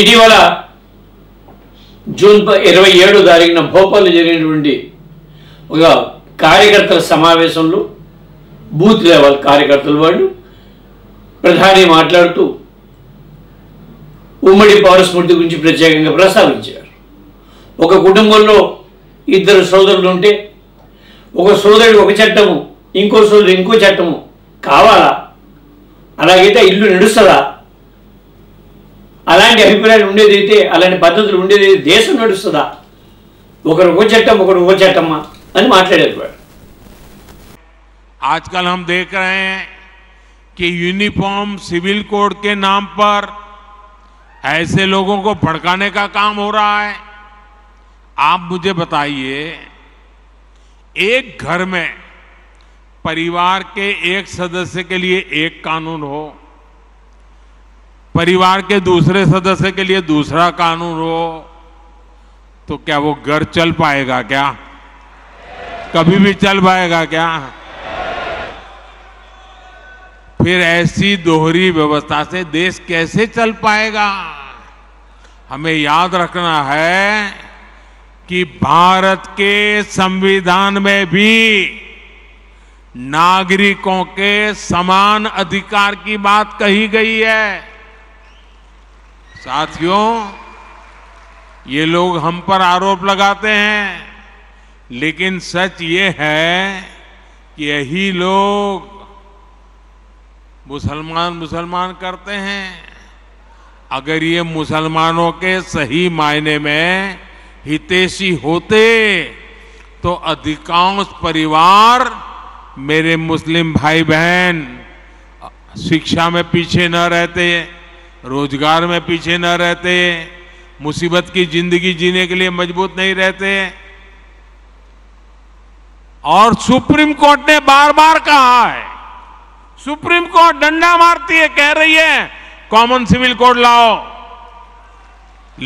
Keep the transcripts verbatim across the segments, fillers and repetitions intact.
ఇటీవల జూన్ ఇరవై ఏడు తారీఖున భోపాల్లో జరిగినటువంటి ఒక కార్యకర్తల సమావేశంలో బూత్ లెవెల్ కార్యకర్తల వాళ్ళు ప్రధాని మాట్లాడుతూ ఉమ్మడి పౌరస్మృతి గురించి ప్రత్యేకంగా ప్రస్తావించారు. ఒక కుటుంబంలో ఇద్దరు సోదరులు ఉంటే ఒక సోదరుడు ఒక చట్టము ఇంకో సోదరుడు ఇంకో చట్టము కావాలా? అలాగైతే ఇల్లు నడుస్తుందా? అలాంటి అభిప్రాయాలు ఉండేదైతే అలాంటి పద్ధతులు ఉండేదైతే దేశం నడుస్తుందా? ఒకరు ఒక చట్టం ఒకరు ఒక చట్టమ్మా అని మాట్లాడారు. आजकल हम देख रहे हैं कि यूनिफॉर्म सिविल कोड के नाम पर ऐसे लोगों को भड़काने का काम हो रहा है. आप मुझे बताइए, एक घर में परिवार के एक सदस्य के लिए एक कानून हो, परिवार के दूसरे सदस्य के लिए दूसरा कानून हो, तो क्या वो घर चल पाएगा? क्या कभी भी चल पाएगा? क्या फिर ऐसी दोहरी व्यवस्था से देश कैसे चल पाएगा? हमें याद रखना है कि भारत के संविधान में भी नागरिकों के समान अधिकार की बात कही गई है. साथियों, ये लोग हम पर आरोप लगाते हैं, लेकिन सच ये है कि यही लोग मुसलमान मुसलमान करते हैं. अगर ये मुसलमानों के सही मायने में हितैषी होते तो अधिकांश परिवार मेरे मुस्लिम भाई बहन शिक्षा में पीछे न रहते, रोजगार में पीछे न रहते, मुसीबत की जिंदगी जीने के लिए मजबूत नहीं रहते. और सुप्रीम कोर्ट ने बार बार कहा है, सुप्रीम कोर्ट डंडा मारती है, कह रही है कॉमन सिविल कोड लाओ,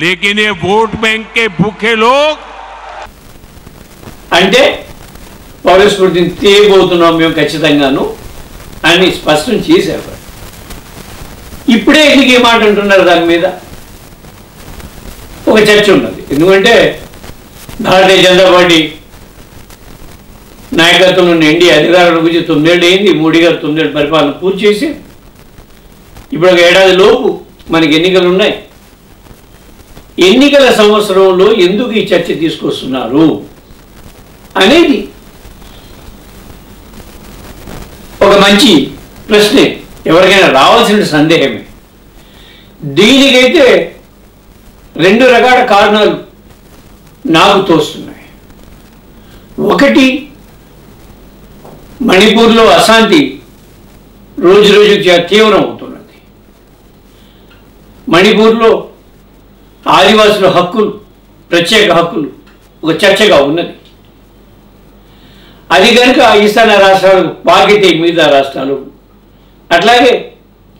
लेकिन ये वोट बैंक के भूखे लोग అంటే పౌరస్మృతిని తీయబోతున్నాం మేము ఖచ్చితంగాను అని స్పష్టం చేశారు. ఇప్పుడే ఎందుకు ఏ మాట అంటున్నారు? దాని మీద ఒక చర్చ ఉన్నది. ఎందుకంటే భారతీయ జనతా పార్టీ నాయకత్వంలో ఎన్డీఏ అధికారంలో వచ్చి తొమ్మిదేళ్ళు అయింది. మోడీ గారు తొమ్మిదేళ్ళు పరిపాలన పూర్తి చేసి ఇప్పుడు ఒక ఏడాది లోపు మనకి ఎన్నికలు ఉన్నాయి. ఎన్నికల సంవత్సరంలో ఎందుకు ఈ చర్చ తీసుకొస్తున్నారు అనేది ఒక మంచి ప్రశ్నే, ఎవరికైనా రావాల్సిన సందేహమే. దీనికైతే రెండు రకాల కారణాలు నాకు తోస్తున్నాయి. ఒకటి, మణిపూర్లో అశాంతి రోజు రోజుకి తీవ్రం అవుతున్నది. మణిపూర్లో ఆదివాసుల హక్కులు, ప్రత్యేక హక్కులు ఒక చర్చగా ఉన్నది. అది కనుక ఈశాన్య రాష్ట్రాలకు పాకితే మిగతా రాష్ట్రాలు అట్లాగే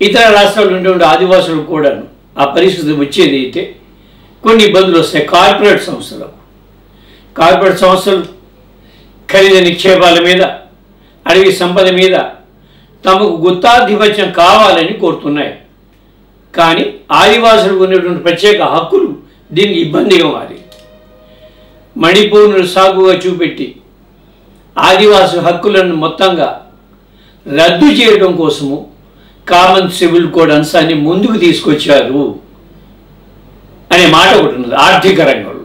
ఇతర రాష్ట్రాల నుండి ఆదివాసులు కూడా ఆ పరిస్థితి వచ్చేది అయితే కొన్ని ఇబ్బందులు వస్తాయి. కార్పొరేట్ సంస్థలకు, కార్పొరేట్ సంస్థలు ఖరీదు నిక్షేపాల మీద, అడవి సంపద మీద తమకు గుత్తాధిపత్యం కావాలని కోరుతున్నాయి. కానీ ఆదివాసులకు ఉన్నటువంటి ప్రత్యేక హక్కులు దీనికి ఇబ్బందిగా మారి మణిపూర్ను సాగుగా చూపెట్టి ఆదివాసుల హక్కులను మొత్తంగా రద్దు చేయడం కోసము కామన్ సివిల్ కోడ్ అంశాన్ని ముందుకు తీసుకొచ్చారు అనే మాట ఒకటి ఉన్నది. ఆర్థిక రంగంలో